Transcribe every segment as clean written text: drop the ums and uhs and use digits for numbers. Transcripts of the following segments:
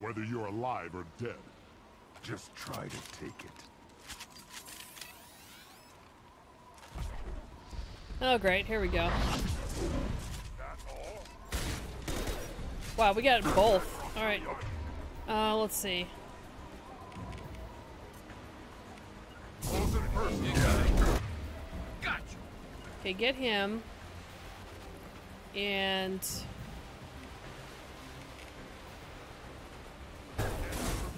Whether you're alive or dead, just try to take it. Oh, great. Here we go. Wow, we got both. Alright. Let's see. Okay, get him. And...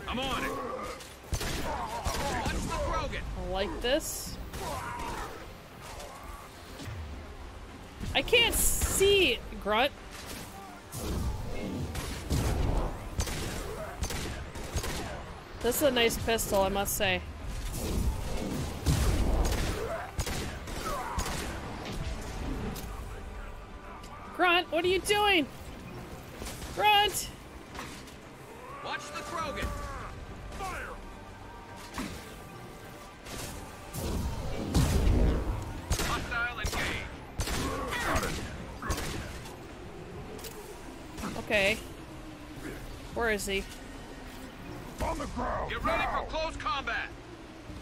I'm on it. What's the Krogan? I like this. I can't see Grunt. This is a nice pistol, I must say. Grunt, what are you doing? Grunt! Watch the Krogan. Okay. Where is he? On the ground. Get ready for close combat.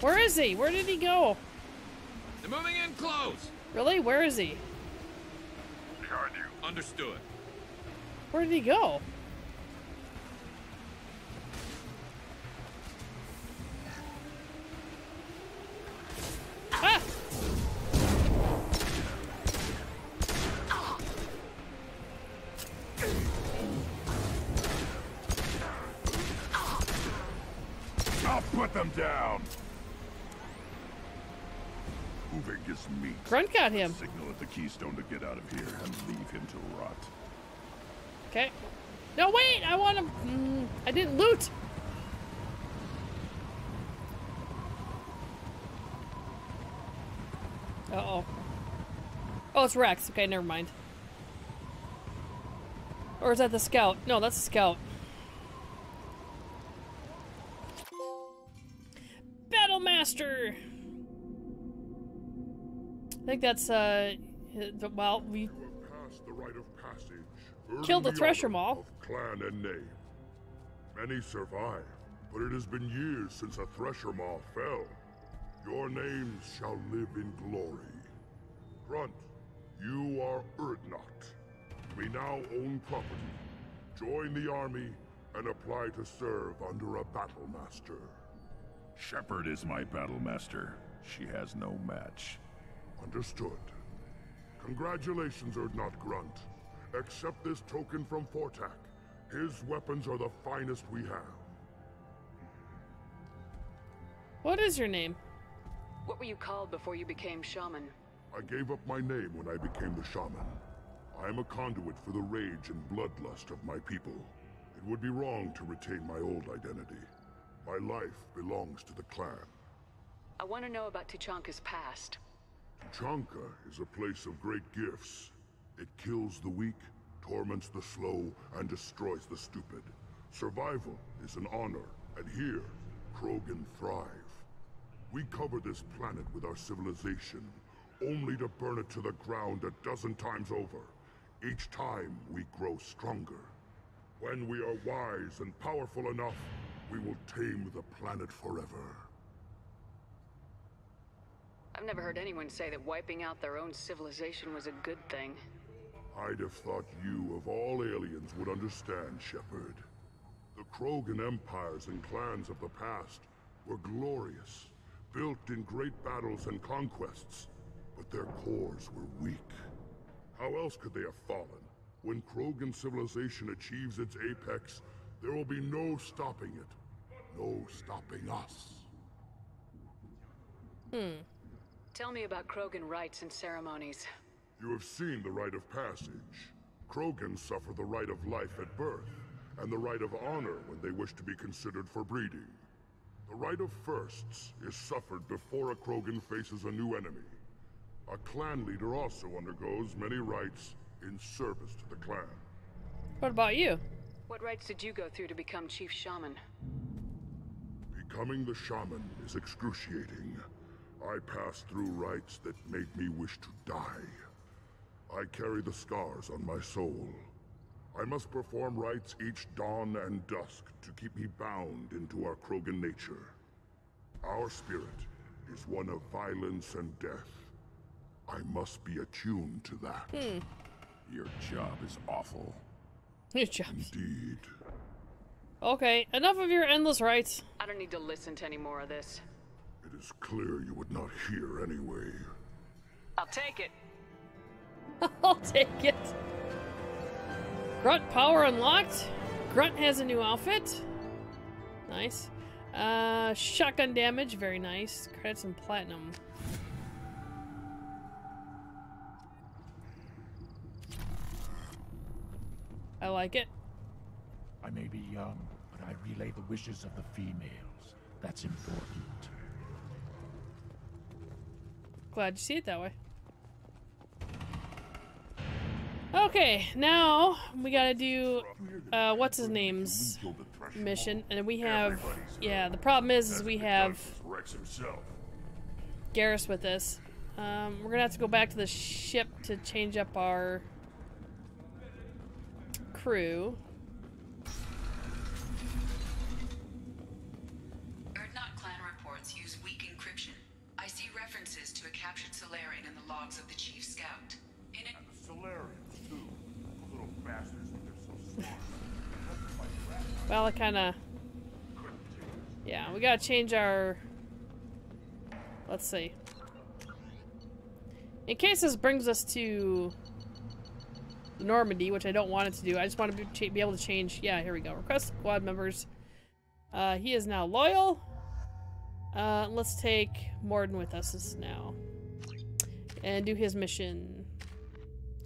Where is he? Where did he go? They're moving in close. Really? Where is he? Behind you. Understood. Where did he go? Ah! Put them down. Moving is meat. Grunt got him. Signal at the keystone to get out of here and leave him to rot. Okay. No, wait. I want to. I didn't loot. Uh oh. Oh, it's Wrex. Okay, never mind. Or is that the scout? No, that's the scout. Master. I think that's well, we passed the rite of passage, killed the Threshermaw of clan and name. Many survive, but it has been years since a Threshermaw fell. Your names shall live in glory. Grunt, you are Urdnot. We now own property. Join the army and apply to serve under a battle master. Shepard is my battle master. She has no match. Understood. Congratulations, Urdnot Grunt. Accept this token from Fortack. His weapons are the finest we have. What is your name? What were you called before you became shaman? I gave up my name when I became the shaman. I am a conduit for the rage and bloodlust of my people. It would be wrong to retain my old identity. My life belongs to the clan. I want to know about Tuchanka's past. Tuchanka is a place of great gifts. It kills the weak, torments the slow, and destroys the stupid. Survival is an honor, and here, Krogan thrive. We cover this planet with our civilization, only to burn it to the ground a dozen times over. Each time, we grow stronger. When we are wise and powerful enough, we will tame the planet forever. I've never heard anyone say that wiping out their own civilization was a good thing. I'd have thought you, of all aliens, would understand, Shepard. The Krogan empires and clans of the past were glorious, built in great battles and conquests, but their cores were weak. How else could they have fallen? When Krogan civilization achieves its apex, there will be no stopping it. No stopping us. Tell me about Krogan rites and ceremonies. You have seen the rite of passage. Krogan suffer the rite of life at birth, and the rite of honor when they wish to be considered for breeding. The rite of firsts is suffered before a Krogan faces a new enemy. A clan leader also undergoes many rites in service to the clan. What about you? What rites did you go through to become Chief Shaman? Becoming the shaman is excruciating. I passed through rites that made me wish to die. I carry the scars on my soul. I must perform rites each dawn and dusk to keep me bound into our Krogan nature. Our spirit is one of violence and death. I must be attuned to that. Your job is awful. Your job. Indeed. Okay, enough of your endless rites. I don't need to listen to any more of this. It is clear you would not hear anyway. I'll take it. I'll take it. Grunt power unlocked. Grunt has a new outfit. Nice. Shotgun damage, very nice. Credits and platinum. I like it. I may be young, but I relay the wishes of the females. That's important. Glad you see it that way. Okay, now we gotta do what's his name's mission, and we have the problem is we have Garrus with us. We're gonna have to go back to the ship to change up our crew. Urdnot clan reports use weak encryption. I see references to a captured Salarian in the logs of the chief scout. In it, and the Salarians too. The little bastards, but they're so smart. Well, it kind of. Yeah, we gotta change our. Let's see. In case this brings us to Normandy, which I don't want it to do. I just want to be able to change. Yeah, here we go. Request squad members. He is now loyal. Let's take Mordin with us now. And do his mission.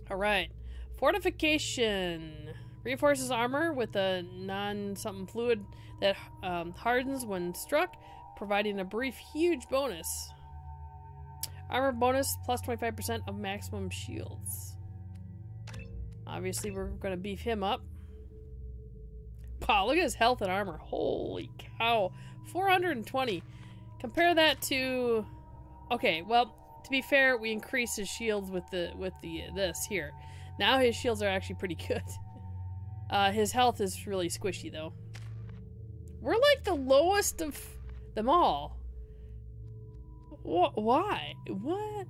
Alright. Fortification. Reinforces armor with a non-something fluid that hardens when struck, providing a brief huge bonus. Armor bonus plus 25% of maximum shields. Obviously, we're gonna beef him up. Wow, look at his health and armor. Holy cow. 420. Compare that to... Okay, well, to be fair, we increased his shields with the this here. Now his shields are actually pretty good. His health is really squishy, though. We're like the lowest of them all. Why? What?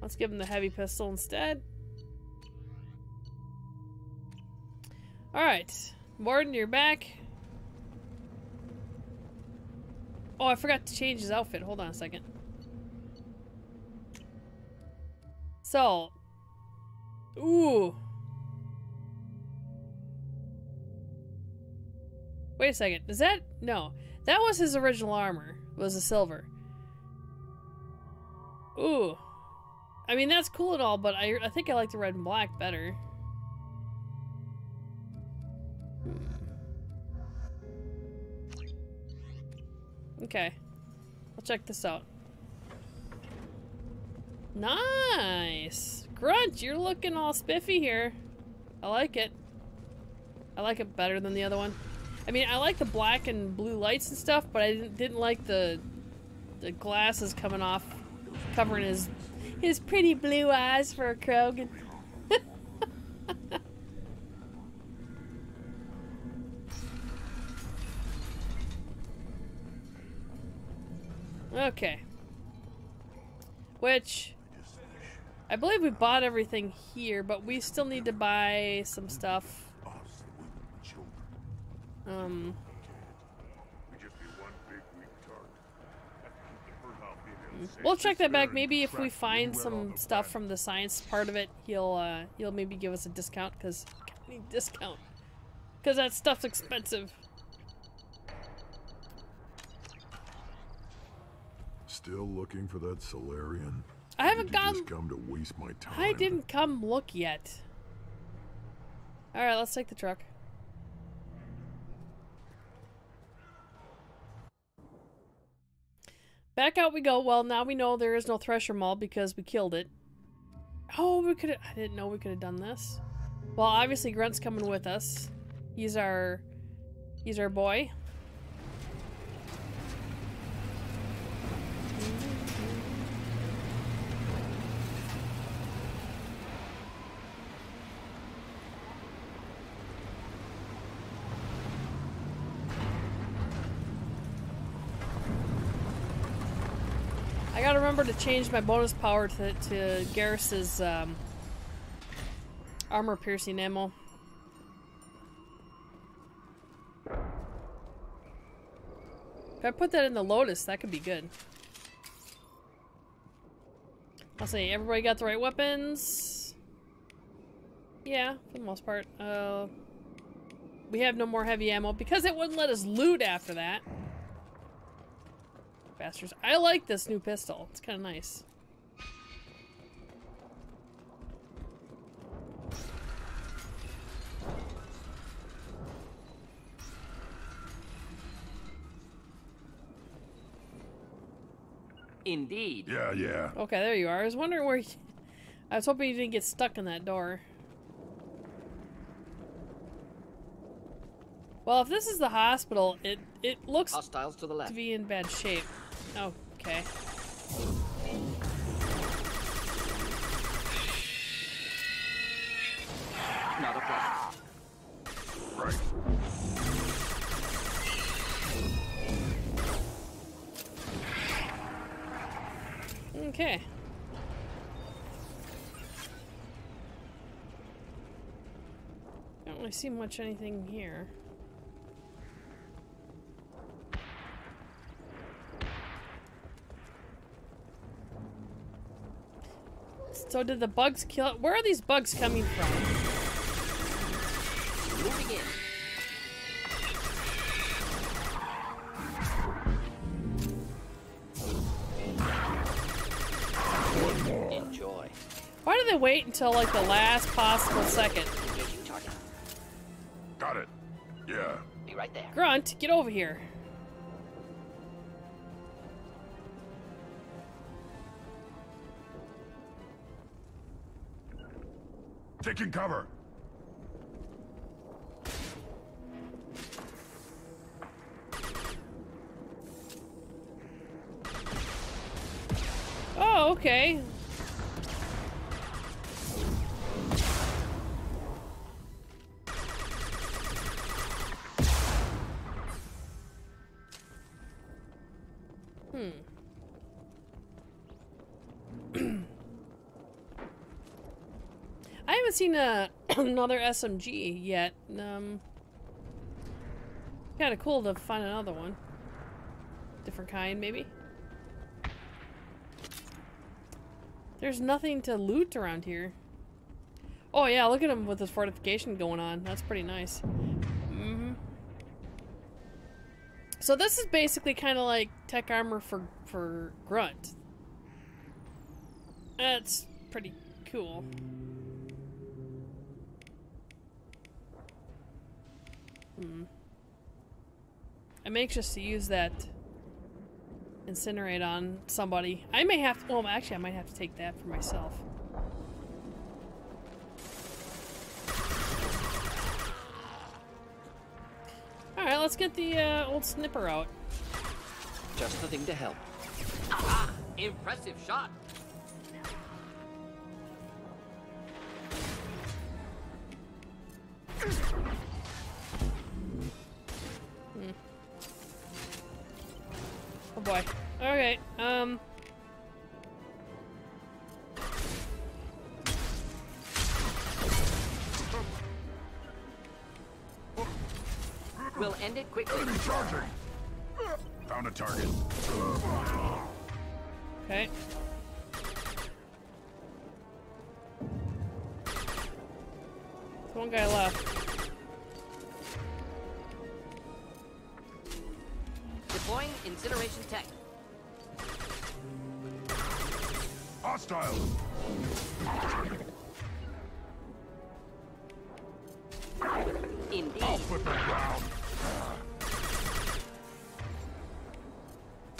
Let's give him the heavy pistol instead. Alright. Mordin, you're back. Oh, I forgot to change his outfit. Hold on a second. So. Ooh. Wait a second. Is that... No. That was his original armor. It was a silver. Ooh. I mean, that's cool and all, but I think I like the red and black better. Okay. I'll check this out. Nice! Grunt, you're looking all spiffy here. I like it. I like it better than the other one. I mean, I like the black and blue lights and stuff, but I didn't like the glasses coming off, covering his pretty blue eyes for a Krogan. Okay. Which, I believe we bought everything here, but we still need to buy some stuff. We'll check that back. Maybe if we find some stuff from the science part of it, he'll maybe give us a discount, because I need discount, because that stuff's expensive. Still looking for that Salarian. I haven't come to waste my time. I didn't come look yet. All right, let's take the truck. Back out we go. Well, now we know there is no Threshermaw because we killed it. Oh, we could have... I didn't know we could have done this. Well, obviously Grunt's coming with us. He's our boy. I gotta remember to change my bonus power to Garrus's armor piercing ammo. If I put that in the Lotus, that could be good. I'll say everybody got the right weapons. Yeah, for the most part. We have no more heavy ammo because it wouldn't let us loot after that. Bastards. I like this new pistol. It's kind of nice. Indeed. Yeah, yeah. Okay, there you are. I was wondering where you... I was hoping you didn't get stuck in that door. Well, if this is the hospital, it looks hostiles to the left to be in bad shape. Okay. Not a problem. Right. Okay. Don't really see much anything here. So did the bugs kill it? Where are these bugs coming from? Moving in. Enjoy. Why do they wait until like the last possible second? Got it. Yeah. Be right there. Grunt, get over here. Taking cover. Oh, okay. Seen another SMG yet. Kind of cool to find another one, different kind maybe. There's nothing to loot around here. Oh yeah, look at him with his fortification going on. That's pretty nice. So this is basically kind of like tech armor for Grunt. That's pretty cool. I'm anxious to use that incinerate on somebody. I may have to, well, actually I might have to take that for myself. Alright, let's get the old snipper out. Just the thing to help. Aha! Impressive shot! Oh boy. Okay, we'll end it quickly. Enemy charging! Found a target. Okay. There's one guy left. Deploying incineration tech. Hostile. Indeed. I'll put that down.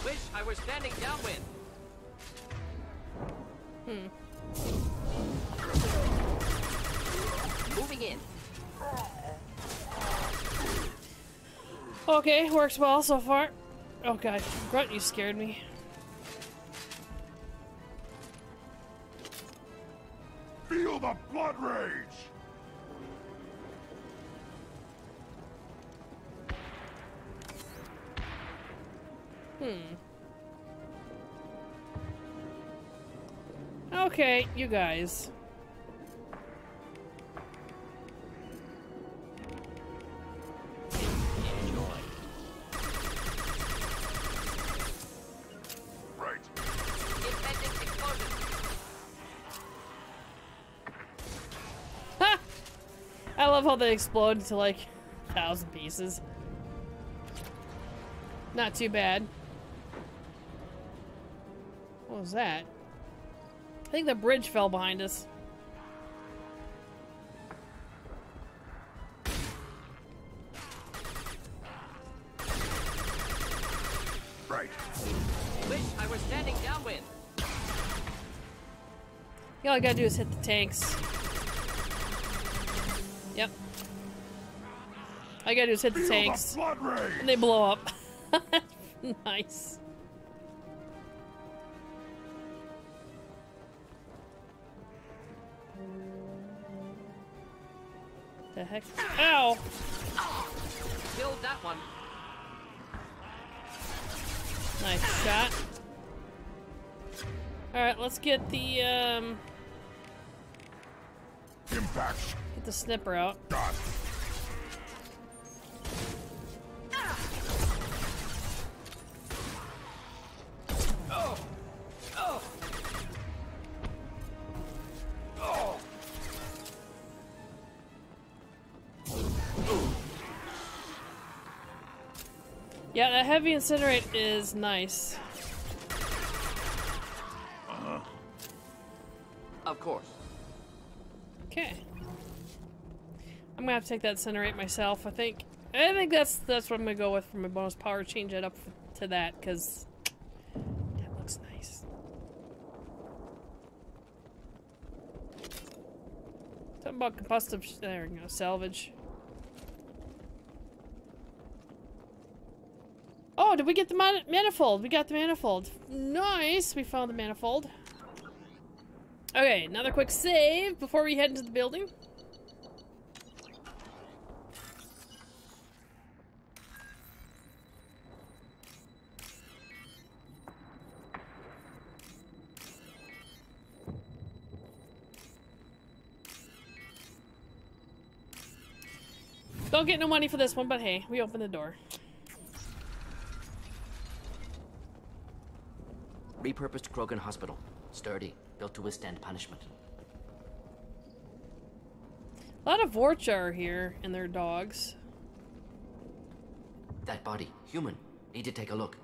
Wish I were standing downwind. Moving in. Okay, works well so far. Oh god, Grunt, you scared me. Feel the blood rage! Okay, you guys. Enjoy. Right. Ha! I love how they explode into like 1,000 pieces. Not too bad. What was that? I think the bridge fell behind us. Right. Wish I were standing downwind. All I gotta do is hit the tanks. Yep. All I gotta do is hit the tanks, and they blow up. Nice. The heck? Ow! Killed that one. Nice shot. Alright, let's get the impact. Get the snipper out. God. Yeah, that heavy incinerate is nice. Uh-huh. Of course. Okay. I'm gonna have to take that incinerate myself, I think. I think that's what I'm gonna go with for my bonus power. Change it up to that, because that looks nice. Something about combustible. There we go. Salvage. Oh, did we get the manifold? We got the manifold. Nice, we found the manifold. Okay, another quick save before we head into the building. Don't get no money for this one, but hey, we opened the door. Repurposed Krogan hospital. Sturdy. Built to withstand punishment. A lot of Vorchar here and their dogs. That body. Human. Need to take a look.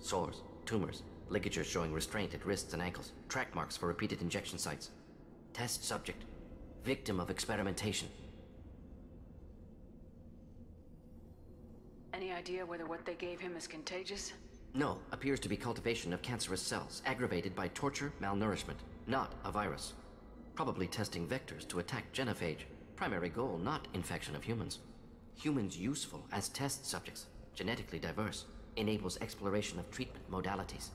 Sores. Tumors. Ligatures showing restraint at wrists and ankles. Track marks for repeated injection sites. Test subject. Victim of experimentation. Any idea whether what they gave him is contagious? No. Appears to be cultivation of cancerous cells, aggravated by torture, malnourishment. Not a virus. Probably testing vectors to attack Genophage. Primary goal, not infection of humans. Humans useful as test subjects. Genetically diverse. Enables exploration of treatment modalities.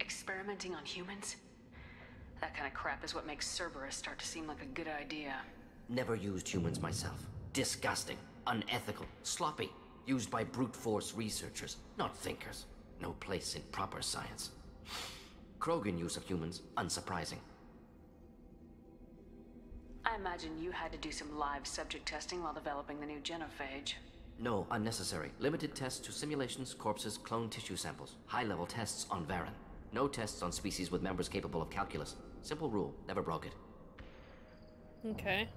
Experimenting on humans? That kind of crap is what makes Cerberus start to seem like a good idea. Never used humans myself. Disgusting, unethical, sloppy. Used by brute force researchers, not thinkers. No place in proper science. Krogan use of humans, unsurprising. I imagine you had to do some live subject testing while developing the new Genophage. No, unnecessary. Limited tests to simulations, corpses, clone tissue samples. High-level tests on Varin. No tests on species with members capable of calculus. Simple rule, never broke it. Okay.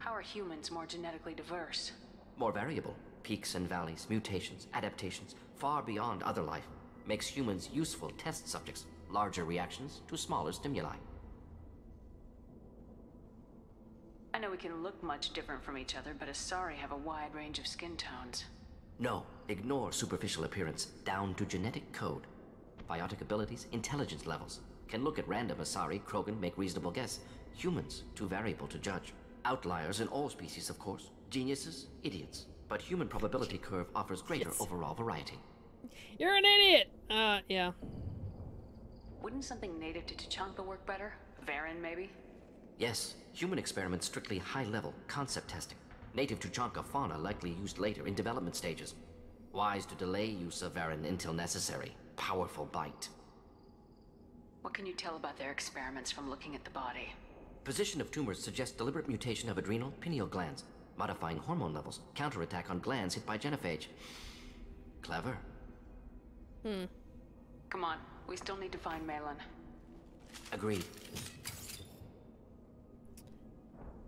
How are humans more genetically diverse? More variable. Peaks and valleys, mutations, adaptations, far beyond other life. Makes humans useful test subjects. Larger reactions to smaller stimuli. I know we can look much different from each other, but Asari have a wide range of skin tones. No, ignore superficial appearance, down to genetic code. biotic abilities, intelligence levels. Can look at random Asari, Krogan, make reasonable guess. Humans, too variable to judge. Outliers in all species, of course. Geniuses, idiots. But human probability curve offers greater overall variety. You're an idiot! Yeah. Wouldn't something native to Tuchanka work better? Varin, maybe? Yes. Human experiments strictly high-level, concept testing. Native Tuchanka fauna likely used later in development stages. Wise to delay use of Varin until necessary. Powerful bite. What can you tell about their experiments from looking at the body? Position of tumors suggests deliberate mutation of adrenal, pineal glands, modifying hormone levels, counterattack on glands hit by genophage. Clever. Hmm. Come on, we still need to find Maelon. Agreed.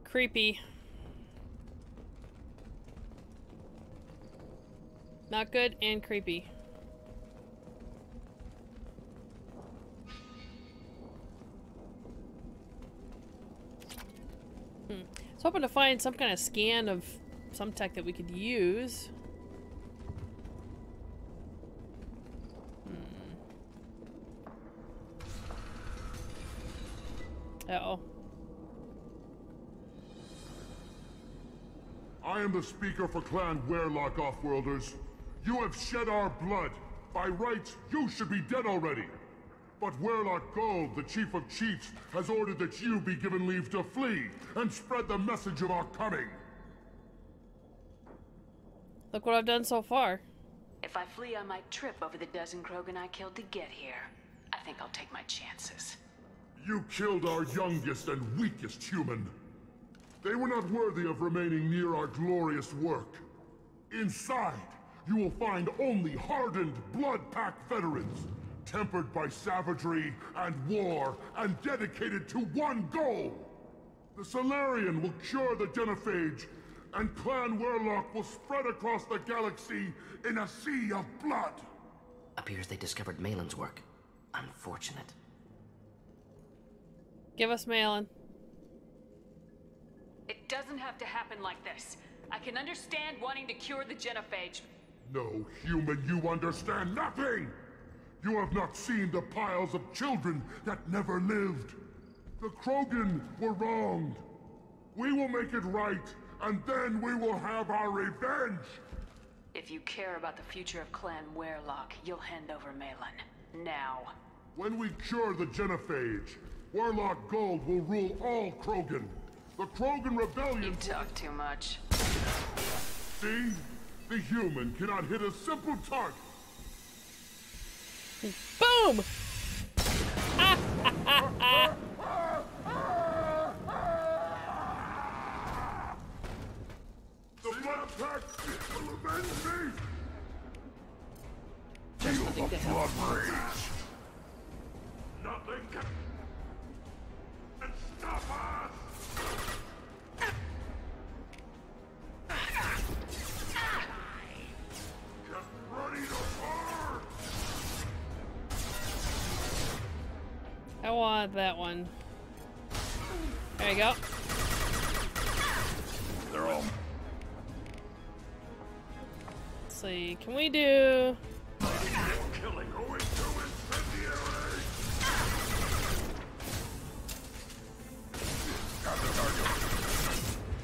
Creepy. Not good and creepy. I was hoping to find some kind of scan of some tech that we could use. Uh-oh. I am the speaker for Clan Weyrloc Offworlders. You have shed our blood. By rights, you should be dead already. But Weyrloc Gold, the Chief of Chiefs, has ordered that you be given leave to flee and spread the message of our coming. Look what I've done so far. If I flee, I might trip over the dozen Krogan I killed to get here. I think I'll take my chances. You killed our youngest and weakest human. They were not worthy of remaining near our glorious work. Inside, you will find only hardened Blood Pack veterans, tempered by savagery and war, and dedicated to one goal. The Salarian will cure the Genophage, and Clan Weyrloc will spread across the galaxy in a sea of blood. Appears they discovered Maelon's work. Unfortunate. Give us Maelon. It doesn't have to happen like this. I can understand wanting to cure the Genophage. No, human, you understand nothing! You have not seen the piles of children that never lived. The Krogan were wronged. We will make it right, and then we will have our revenge! If you care about the future of Clan Weyrloc, you'll hand over Maelon. Now. When we cure the Genophage, Weyrloc Gold will rule all Krogan. The Krogan Rebellion... You talk too much. See? The human cannot hit a simple target. Boom! The Blood Pack will avenge me! Feel the blood rage! Nothing can stop us! Get ready to burn! I want that one. There you go. They're all... Let's see, can we do...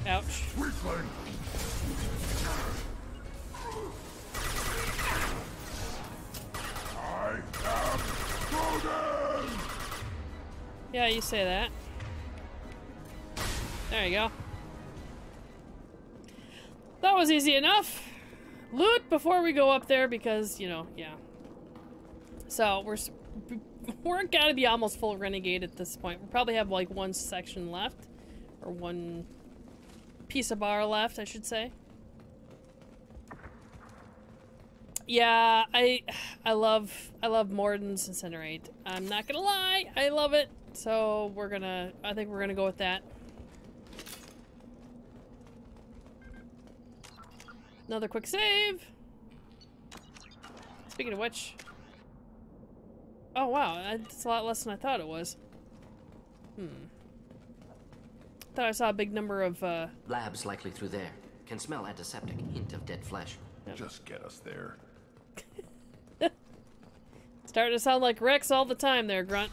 Ouch. I am Krogan! Yeah, you say that. There you go. That was easy enough. Loot before we go up there because, you know, yeah. So, we're gotta be almost full renegade at this point. We probably have like one section left. Or one piece of bar left, I should say. Yeah, I love Mordin's Incinerate. I'm not gonna lie, I love it. So I think we're gonna go with that. Another quick save. Speaking of which. Oh wow, that's a lot less than I thought it was. Thought I saw a big number of labs likely through there. Can smell antiseptic, hint of dead flesh. Yep. Just get us there. Starting to sound like Wrex all the time there, Grunt.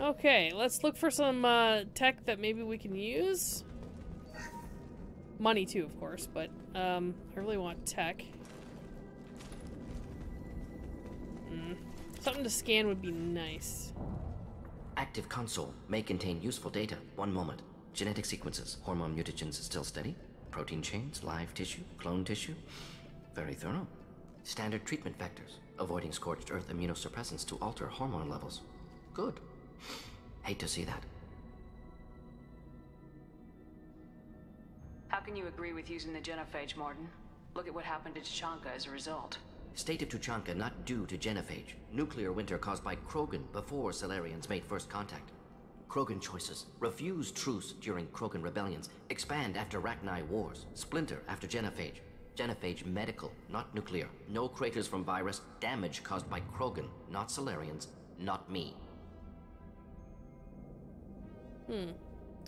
Okay, let's look for some tech that maybe we can use. Money too, of course, but I really want tech. Something to scan would be nice. Active console may contain useful data. One moment. Genetic sequences, hormone mutagens still steady, protein chains, live tissue, clone tissue. Very thorough. Standard treatment vectors, avoiding scorched earth immunosuppressants to alter hormone levels. Good. Hate to see that. How can you agree with using the Genophage, Mordin? Look at what happened to Tuchanka as a result. State of Tuchanka not due to Genophage. Nuclear winter caused by Krogan before Salarians made first contact. Krogan choices. Refuse truce during Krogan rebellions. Expand after Rachni wars. Splinter after Genophage. Genophage medical, not nuclear. No craters from virus. Damage caused by Krogan, not Salarians, not me.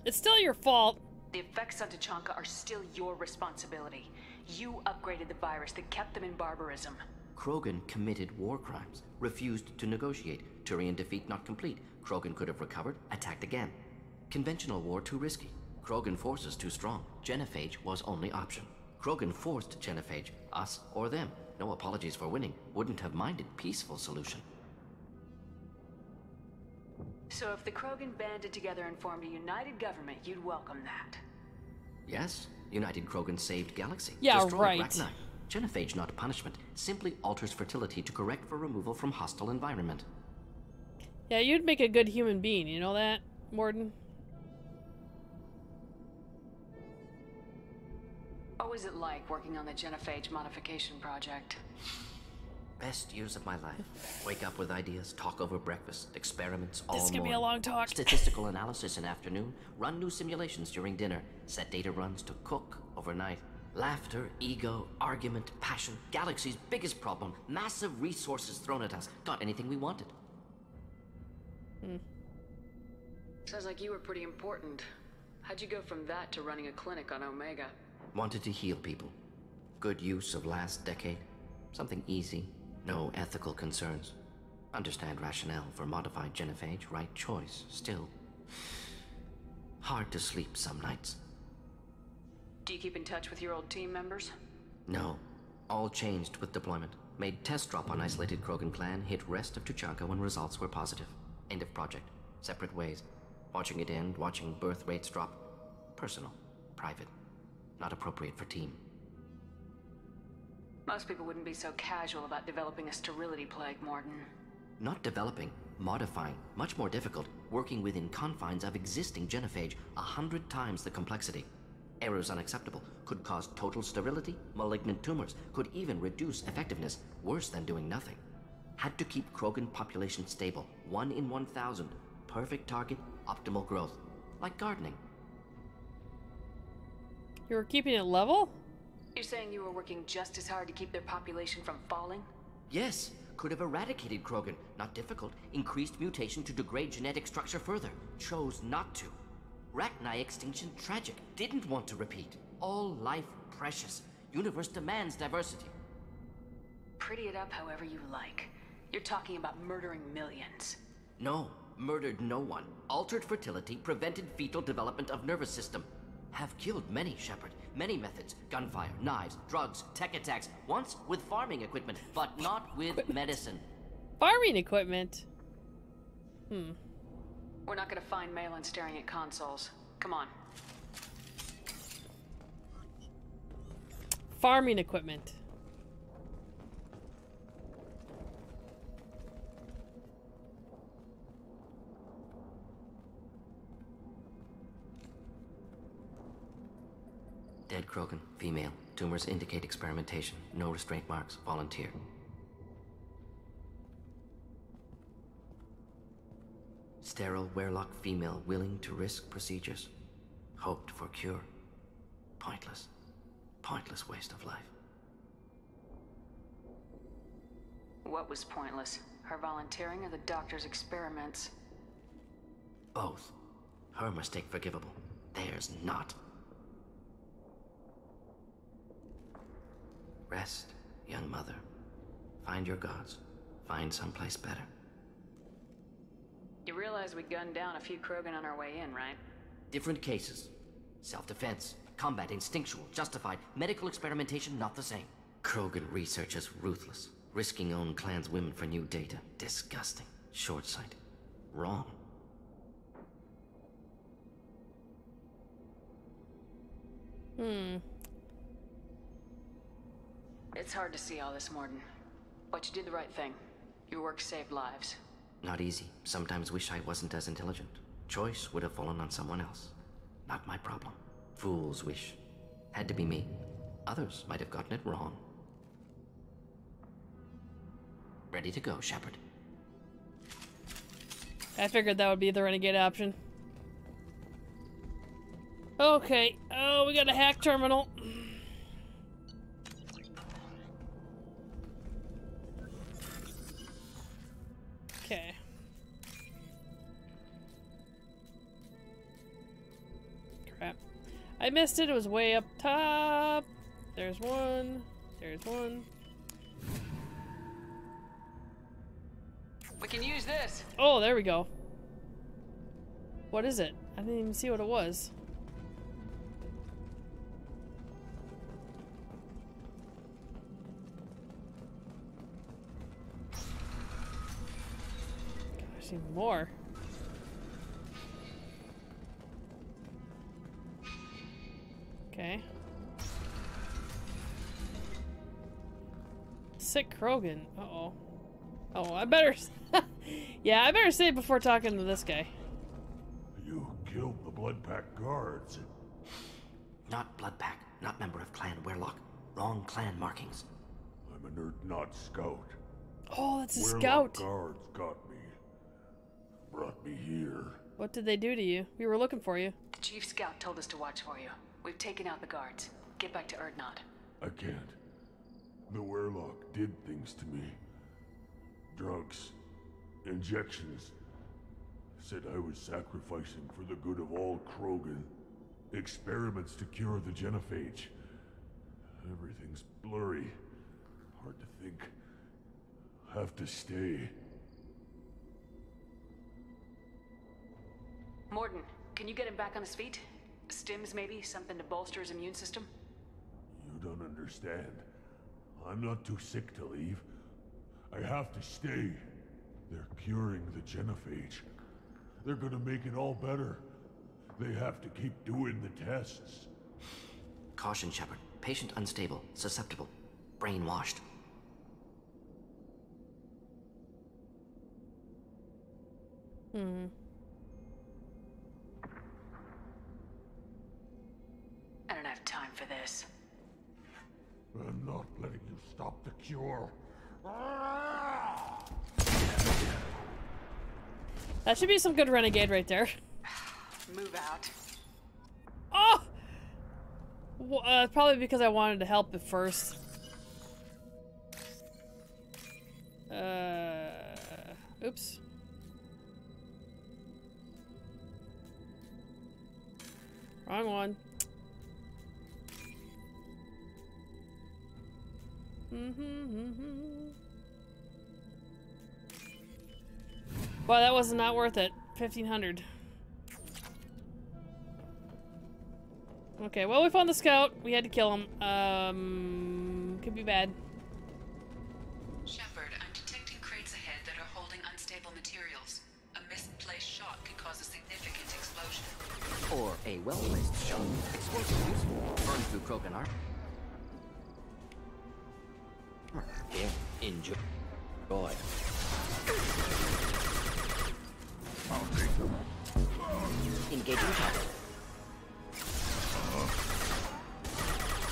It's still your fault. The effects on Tuchanka are still your responsibility. You upgraded the virus that kept them in barbarism. Krogan committed war crimes, refused to negotiate. Turian defeat not complete. Krogan could have recovered, attacked again. Conventional war too risky. Krogan forces too strong. Genophage was only option. Krogan forced Genophage, us or them. No apologies for winning. Wouldn't have minded peaceful solution. So if the Krogan banded together and formed a united government, you'd welcome that. Yes. United Krogan saved galaxy. Yeah, destroyed right. Rachni. Genophage not punishment. Simply alters fertility to correct for removal from hostile environment. Yeah, you'd make a good human being, you know that, Mordin? What was it like working on the Genophage modification project? Best years of my life. Wake up with ideas, talk over breakfast, experiments all morning. This could be a long talk. Statistical analysis in afternoon, run new simulations during dinner, set data runs to cook overnight. Laughter, ego, argument, passion, galaxy's biggest problem, massive resources thrown at us, got anything we wanted. Sounds like you were pretty important. How'd you go from that to running a clinic on Omega? Wanted to heal people. Good use of last decade. Something easy. No ethical concerns. Understand rationale for modified Genophage, right choice, still. Hard to sleep some nights. Do you keep in touch with your old team members? No. All changed with deployment. Made test drop on isolated Krogan clan, hit rest of Tuchanka when results were positive. End of project. Separate ways. Watching it end, watching birth rates drop. Personal. Private. Not appropriate for team. Most people wouldn't be so casual about developing a sterility plague, Mordin. Not developing, modifying. Much more difficult. Working within confines of existing Genophage, 100 times the complexity. Errors unacceptable. Could cause total sterility, malignant tumors. Could even reduce effectiveness. Worse than doing nothing. Had to keep Krogan population stable. 1 in 1,000. Perfect target, optimal growth. Like gardening. You were keeping it level? You're saying you were working just as hard to keep their population from falling? Yes. Could have eradicated Krogan. Not difficult. Increased mutation to degrade genetic structure further. Chose not to. Rachni extinction tragic. Didn't want to repeat. All life precious. Universe demands diversity. Pretty it up however you like. You're talking about murdering millions. No. Murdered no one. Altered fertility, prevented fetal development of nervous system. Have killed many, Shepard. Many methods. Gunfire, knives, drugs, tech attacks. Once with farming equipment, but not with medicine. Farming equipment? We're not gonna find Maelon staring at consoles. Come on. Farming equipment. Dead Krogan, female. Tumors indicate experimentation. No restraint marks. Volunteer. Sterile Weyrloc female willing to risk procedures. Hoped for cure. Pointless. Pointless waste of life. What was pointless? Her volunteering or the doctor's experiments? Both. Her mistake forgivable. Theirs not. Rest, young mother. Find your gods. Find someplace better. You realize we gunned down a few Krogan on our way in, right? Different cases. Self-defense, combat instinctual, justified, medical experimentation not the same. Krogan research is ruthless. Risking own clan's women for new data. Disgusting. Short-sighted. Wrong. It's hard to see all this, Mordin. But you did the right thing. Your work saved lives. Not easy. Sometimes wish I wasn't as intelligent. Choice would have fallen on someone else. Not my problem. Fool's wish. Had to be me. Others might have gotten it wrong. Ready to go, Shepard. I figured that would be the renegade option. Okay. Oh, we got a hack terminal. Okay. Crap. I missed it. It was way up top. There's one. There's one. We can use this. Oh, there we go. What is it? I didn't even see what it was. Gosh, even more. Okay. Sick Krogan. Uh-oh. Oh, I better... yeah, I better say it before talking to this guy. You killed the Blood Pack guards. Not Blood Pack. Not member of Clan Weyrloc. Wrong clan markings. I'm an Urdnot Scout. Oh, that's a Weyrloc scout. Guards got me. Brought me here. What did they do to you? We were looking for you. The Chief Scout told us to watch for you. We've taken out the guards. Get back to Urdnot. I can't. The Weyrloc did things to me. Drugs, injections, said I was sacrificing for the good of all Krogan. Experiments to cure the Genophage. Everything's blurry. Hard to think. Have to stay. Mordin, can you get him back on his feet? Stims maybe? Something to bolster his immune system? You don't understand. I'm not too sick to leave. I have to stay. They're curing the Genophage. They're gonna make it all better. They have to keep doing the tests. Caution, Shepard. Patient unstable, susceptible, brainwashed. I don't have time for this. I'm not letting you stop the cure. That should be some good renegade right there. Move out. Oh! Well, probably because I wanted to help at first. Oops. Wrong one. Wow, that was not worth it. 1,500. Okay, well, we found the scout. We had to kill him. Could be bad. Shepard, I'm detecting crates ahead that are holding unstable materials. A misplaced shot could cause a significant explosion. Or a well-placed shot. Explosive useful. Burn through Krogan armor. Yeah, enjoy. Boy. Engaging target.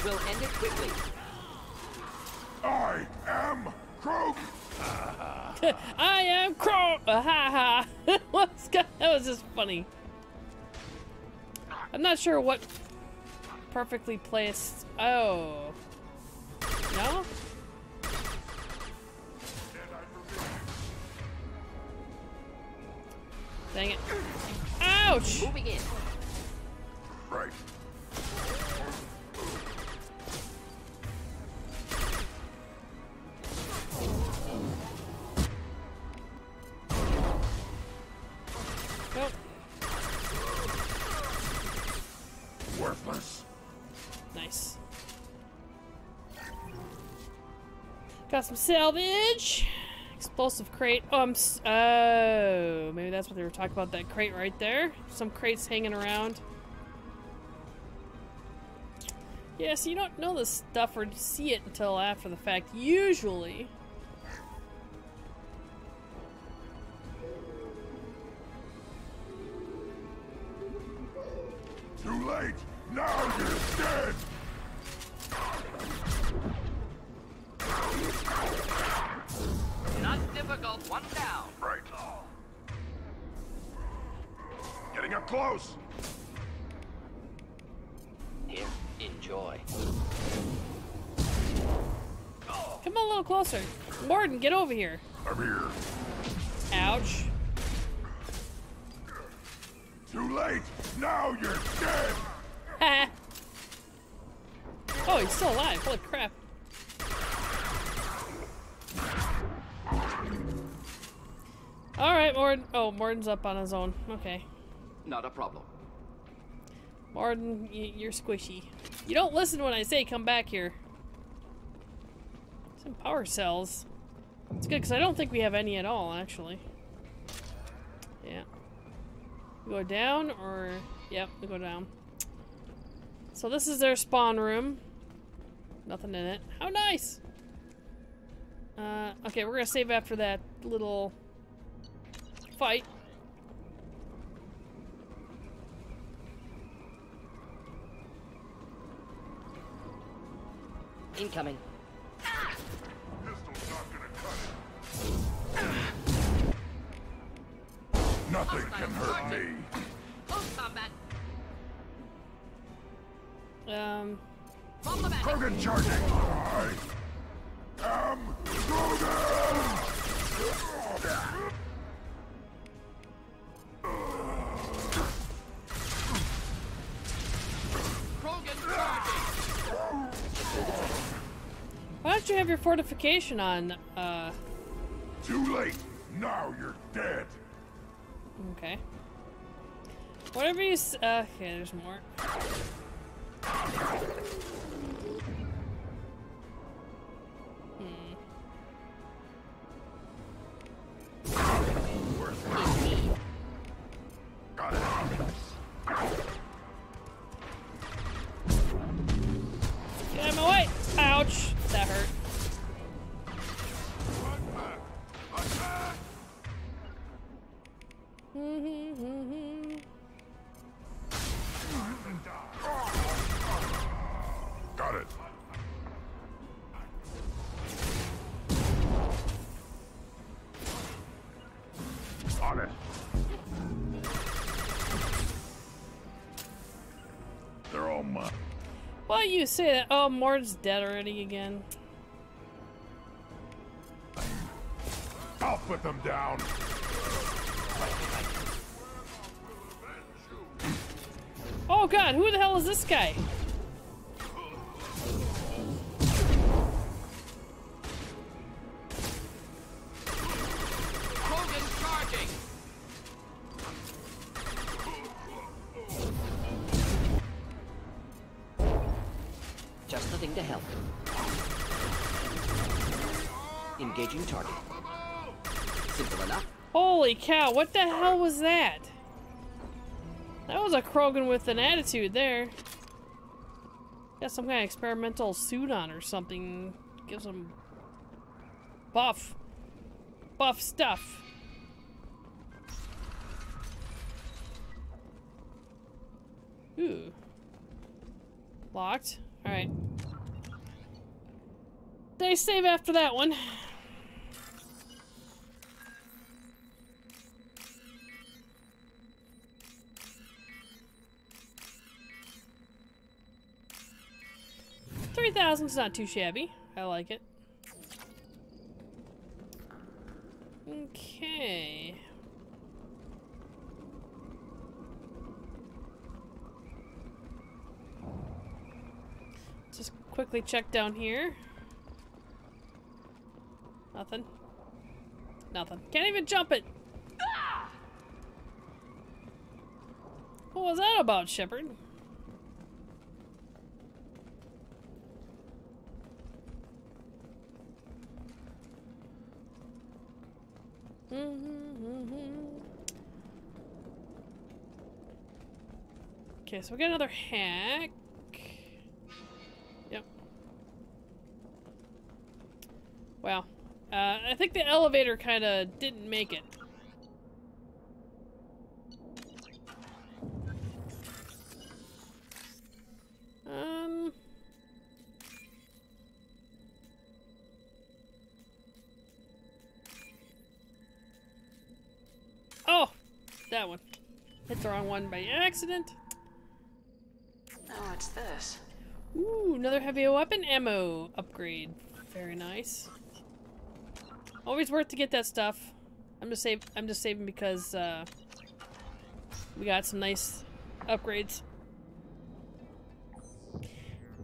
We'll end it quickly. I am Krog. I am Krog. Ha ha. What's that? Was just funny. I'm not sure what perfectly placed. Oh. No. Dang it. Ouch! Moving in. Right. Got some salvage. Explosive crate. Oh, oh, maybe that's what they were talking about, that crate right there. Some crates hanging around. Yeah, so you don't know this stuff or see it until after the fact, usually. Too late! Now you're dead! Not difficult, one down. Right. Getting up close! Here, enjoy. Come a little closer. Mordin, get over here. I'm here. Ouch. Too late! Now you're dead! Ha! Oh, he's still alive. Holy crap. Alright, Mordin. Oh, Mordin's up on his own. Okay. Not a problem. Mordin, you're squishy. You don't listen when I say come back here. Some power cells. It's good, because I don't think we have any at all, actually. Yeah. We go down, or... Yep, we go down. So this is their spawn room. Nothing in it. How nice! Okay, we're gonna save after that little... fight. Incoming. Pistol's not gonna cut it. Nothing can hurt me. Close combat. Krogan charging. I am Krogan. Why don't you have your fortification on? Too late. Now you're dead. Okay. Whatever you. Okay, there's more. You say that. Oh, Mord's dead already again. I'll put them down. Oh god, who the hell is this guy? Holy cow, what the hell was that? That was a Krogan with an attitude there. Got some kind of experimental suit on or something. Gives him buff stuff. Ooh. Locked. Alright. They save after that one. $3,000's not too shabby. I like it. Okay. Just quickly check down here. Nothing. Nothing. Can't even jump it! Ah! What was that about, Shepard? Okay, so we got another hack. Yep. Wow. I think the elevator kind of didn't make it. Oh! That one. Hit the wrong one by accident. Oh, it's this. Ooh, another heavy weapon ammo upgrade. Very nice. Always worth to get that stuff. I'm just saving because we got some nice upgrades.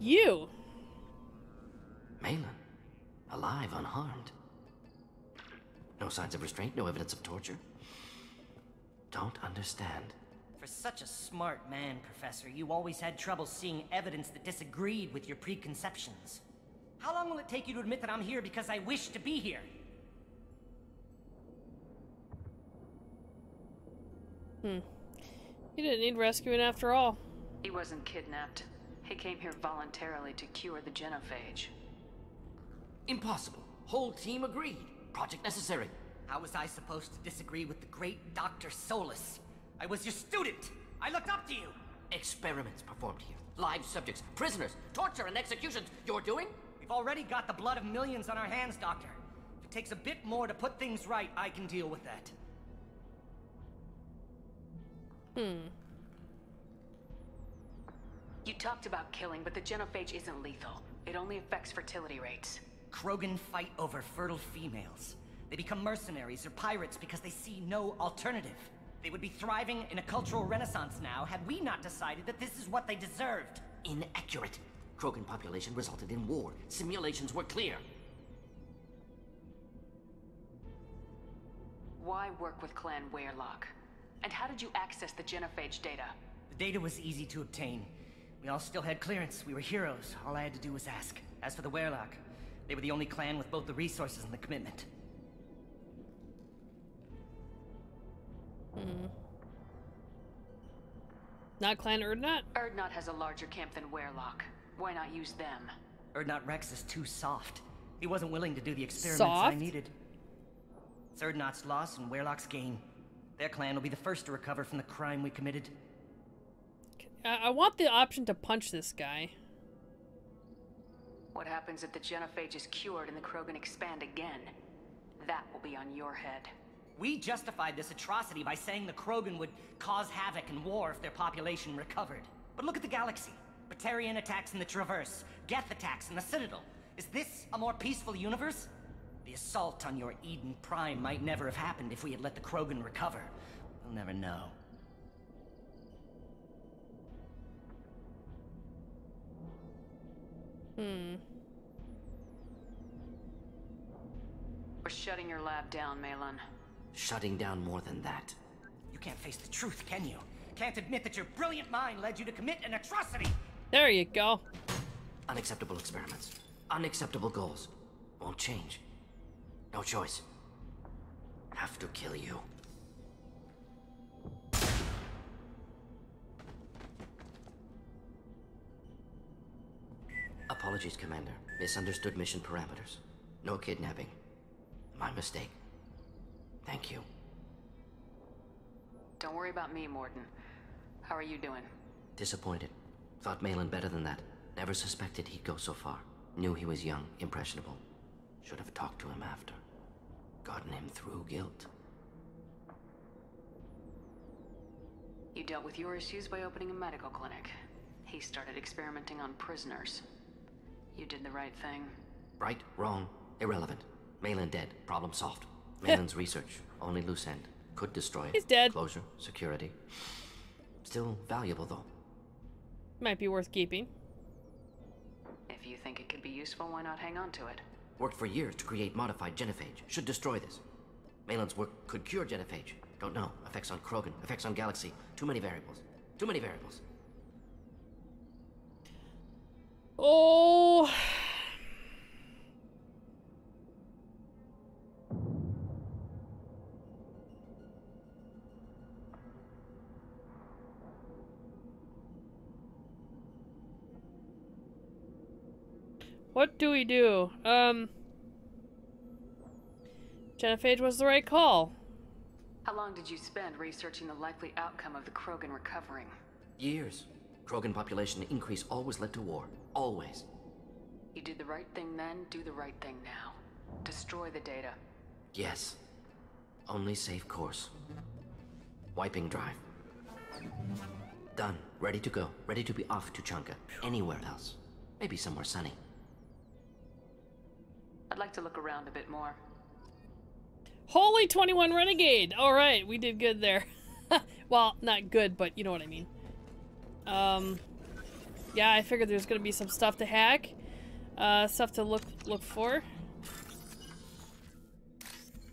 You, Maelon, alive, unharmed. No signs of restraint, no evidence of torture. Don't understand. For such a smart man, Professor, you always had trouble seeing evidence that disagreed with your preconceptions. How long will it take you to admit that I'm here because I wish to be here? He didn't need rescuing after all. He wasn't kidnapped. He came here voluntarily to cure the Genophage. Impossible. Whole team agreed. Project necessary. How was I supposed to disagree with the great Dr. Solis? I was your student! I looked up to you! Experiments performed here. Live subjects, prisoners, torture and executions. You're doing? We've already got the blood of millions on our hands, Doctor. If it takes a bit more to put things right, I can deal with that. You talked about killing, but the Genophage isn't lethal. It only affects fertility rates. Krogan fight over fertile females. They become mercenaries or pirates because they see no alternative. They would be thriving in a cultural renaissance now had we not decided that this is what they deserved. Inaccurate. Krogan population resulted in war. Simulations were clear. Why work with Clan Weyrloc? And how did you access the Genophage data? The data was easy to obtain. We all still had clearance. We were heroes. All I had to do was ask. As for the Weyrloc, they were the only clan with both the resources and the commitment. Not Clan Urdnot? Urdnot has a larger camp than Weyrloc. Why not use them? Urdnot Wrex is too soft. He wasn't willing to do the experiments I needed. It's Urdnot's loss and Weyrloc's gain. Their clan will be the first to recover from the crime we committed. I want the option to punch this guy. What happens if the Genophage is cured and the Krogan expand again? That will be on your head. We justified this atrocity by saying the Krogan would cause havoc and war if their population recovered. But look at the galaxy. Batarian attacks in the Traverse. Geth attacks in the Citadel. Is this a more peaceful universe? The assault on your Eden Prime might never have happened if we had let the Krogan recover. We'll never know. We're shutting your lab down, Maelon. Shutting down more than that. You can't face the truth, can you? Can't admit that your brilliant mind led you to commit an atrocity! There you go. Unacceptable experiments. Unacceptable goals. Won't change. No choice. Have to kill you. Apologies, Commander. Misunderstood mission parameters. No kidnapping. My mistake. Thank you. Don't worry about me, Mordin. How are you doing? Disappointed. Thought Maelon better than that. Never suspected he'd go so far. Knew he was young, impressionable. Should have talked to him after. Gotten him through guilt. You dealt with your issues by opening a medical clinic. He started experimenting on prisoners. You did the right thing. Right, wrong, irrelevant. Maelon dead. Problem solved. Maelon's research. Only loose end. Could destroy it. He's dead. Closure, security. Still valuable, though. Might be worth keeping. If you think it could be useful, why not hang on to it? Worked for years to create modified Genophage. Should destroy this. Maelon's work could cure Genophage. Don't know. Effects on Krogan. Effects on Galaxy. Too many variables. Too many variables. Oh... What do we do? Genophage was the right call. How long did you spend researching the likely outcome of the Krogan recovering? Years. Krogan population increase always led to war. Always. You did the right thing then, do the right thing now. Destroy the data. Yes. Only safe course. Wiping drive. Done. Ready to go. Ready to be off to Tuchanka. Anywhere else. Maybe somewhere sunny. I'd like to look around a bit more. Holy 21 Renegade! Alright, we did good there. Well, not good, but you know what I mean. Yeah, I figured there's gonna be some stuff to hack. Stuff to look for.